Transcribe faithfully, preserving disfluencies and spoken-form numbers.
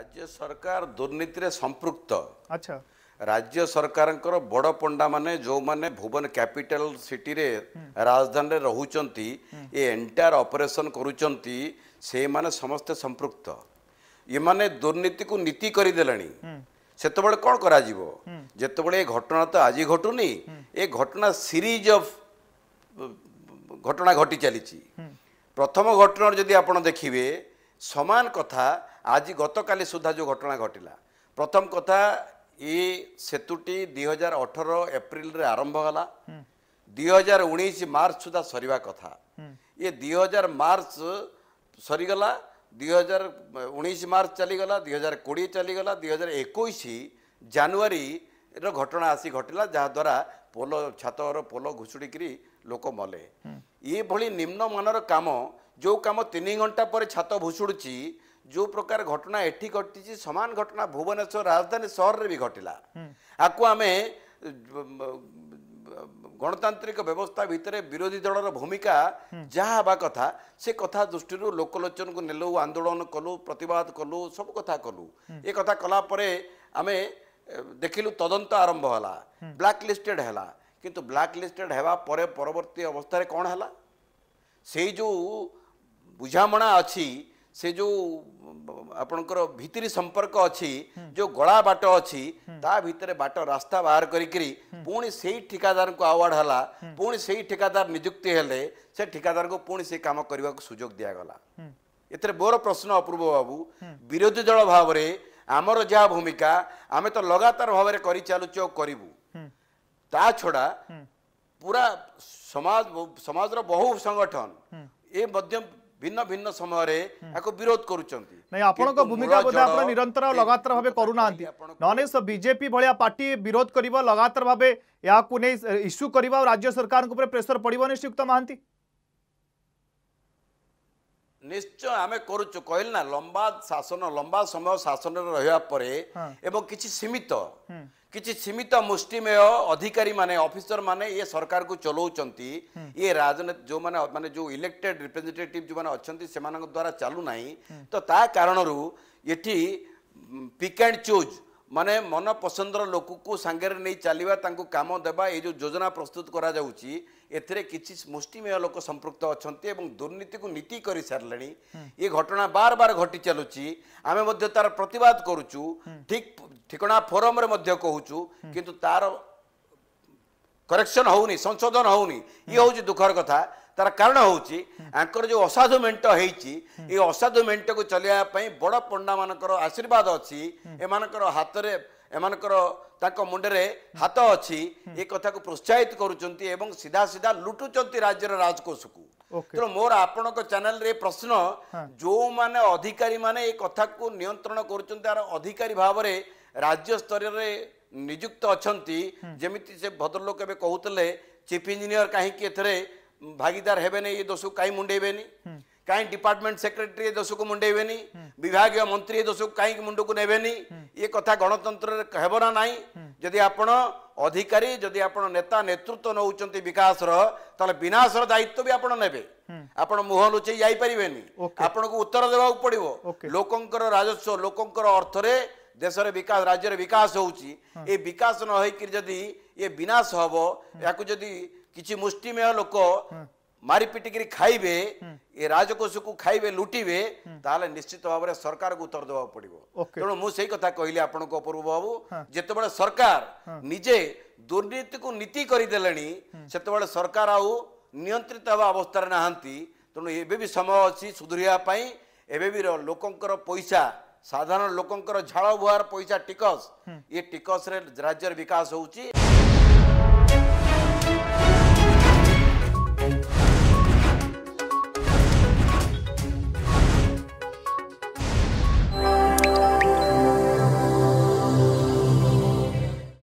राज्य सरकार दुर्नीति रे संपृक्त। अच्छा, राज्य सरकार बड़ पंडा माने जो माने भुवन कैपिटल सिटी रे राजधानी रोचंती ये एंटायर ऑपरेशन करूचंती से माने समस्त संपृक्त। ये माने दुर्नीति को नीति करदेलानी सेतबेले कौन करा जीवो जेतबेले घटना तो आज घटुनी ए घटना सीरीज ऑफ घटना घटी चली। प्रथम घटना जदि आपण देखिबे समान कथा आज गतकाली सुधा जो घटना घटिला। प्रथम कथा ये सेतुटी दुई हजार अठर एप्रिल रे आरंभ होला, दुई हजार उन्नीस मार्च सुधा सरवा कथा। ये दुई हजार मार्च सरीगला, दुई हजार उन्नीस मार्च चलीगला, दुई हजार कोड़े चलीगला, दुई हजार एकोईस जानुरी घटना आसी घटिला जहाद्वारा पोल छातर पोल घुसुड़ी लोक मले। ये भली निम्न मानर काम जो कम तीन घंटा पर छात भुशुड़ी जो प्रकार घटना एटी घटी सामान घटना भुवनेश्वर राजधानी सहर भी घटला। आपको आम गणतांत्रिक व्यवस्था भितर विरोधी दलर भूमिका जहाँ हवा कथा से कथा दृष्टि लोकलोचन को नेलु, आंदोलन कलु, प्रतिवाद कलु, सब कथा कलु। ये कथा कलापर आम देखिलु तदंत आरंभ होला, ब्लैक लिस्टेड है। किंतु ब्लैक लिस्टेड होगा परवर्ती अवस्था कौन है से जो बुझामणा अच्छी से जो आपणकर भितरी संपर्क अच्छी जो गला बाट अच्छी ता भितर बाट रास्ता बाहर करी पुणी से ठिकादार को आवार्ड हला, पुणी से ठिकादार नियुक्ति हेले से ठिकादार को पुणी से काम करने को सुजोग दिगला। एथरे मोर प्रश्न अपूर्व बाबू, विरोधी दल भाव में आमर जहाँ भूमिका आम तो लगातार भाव में कर चलुचु करूँ ता छड़ा पूरा समाज समाज बहु संगठन ये भिन्न भिन्न समय विरोध करूँ भूमिका बोधे निरंतर लगातार भाव करूना ननेश बीजेपी भाया पार्टी विरोध कर लगातार भाव या इश्यू कर राज्य सरकार प्रेसर पड़ो निश्चित महांती निश्चय आम करूचु कहल ना लंबा शासन लंबा समय शासन रहा कि सीमित किसी सीमित मुष्टिमेय अधिकारी माने ऑफिसर माने ये सरकार को चलाउचंती ये राजनीति जो माने माने जो इलेक्टेड रिप्रेजेंटेटिव जो माने अच्छंती सेमानक द्वारा चालू नहीं तो ता कारणरू एठी पिक एंड चूज माने मन पसंदर लोक को सांगे नहीं चलवा तांको काम देवा ये जो योजना प्रस्तुत करा जाउची एथिरे किछि मुष्टिमेय लोक संपृक्त अच्छंती एवं दुर्नीति को नीति कर सारे। ये घटना बार बार घटी चलुची आमे मध्ये तार प्रतिवाद करूचु ठीक ठिकणा फोरम रे मध्ये कहूचु किंतु तार करेक्शन होउनी संशोधन होउनी ये होउची दुखर कथा। तार कारण होउची आंकर जो असाधु मेंट हेइची ये असाधु मेंट को चलिया पई बड़ पंडा मानकर आशीर्वाद अछि एमानकर हाथ रे एमानकर ताको मुंडे रे हाथ अछि ये कथा को प्रोत्साहित करूचंती एवं सीधा सीधा लुटुचंती राज्य रे राजकोष को। तेणु मोर आपण चैनल रे प्रश्न जो माने अधिकारी माने ये कथा को नियंत्रण करूचंती आर अधिकारी भाव रे राज्य स्तर रे नियुक्त अच्छी जमीती से भद्रलोक एवं कहते चीफ इंजीनियर कहीं एथेरे भागीदार हेबे नहीं, ये दोष को कहीं मुंडेबेनी, कहीं डिपार्टमेंट सेक्रेटरी ये दोष को मुंडेबेनी, विभागीय मंत्री ये दोष को कहीं मुंड को नेबेनी। ये कथा गणतंत्र हेब ना नाई जदि आपण अधिकारी जदि आपण नेता नेतृत्व नौचंती विकास रो ताले विनाश रो दायित्व भी आपण नेबे। आपण मुह लुचेई जाई परिबेनी, आपण को उत्तर देवा पड़ो लोकंकर राजस्व लोकंकर अर्थ रे देश विकास राज्य विकास होउची ए विकास न होई कि जदि ये विनाश हबो याकु जदि किछि मुष्टिमेय लोक मारी पिटिकरी खाइबे ये राजकोष को खाइबे लुटिबे ताले निश्चित भाव में सरकार को उत्तर देवा पड़ो। तेणु मु सही कथा कहली आपण को अपूर्व बाबू जेते बडे सरकार निजे दुर्नीति को नीति करि देलनी सेते बडे सरकार आउ नियंत्रित हवा अवस्था नाहंती। तेणु एबे भी समय अछि सुधरिया पई एबे भी लोकंकर पैसा साधारण लोकंकर झाड़ बुहार पैसा टिकस ये टिकस रे राज्यर विकास होउची।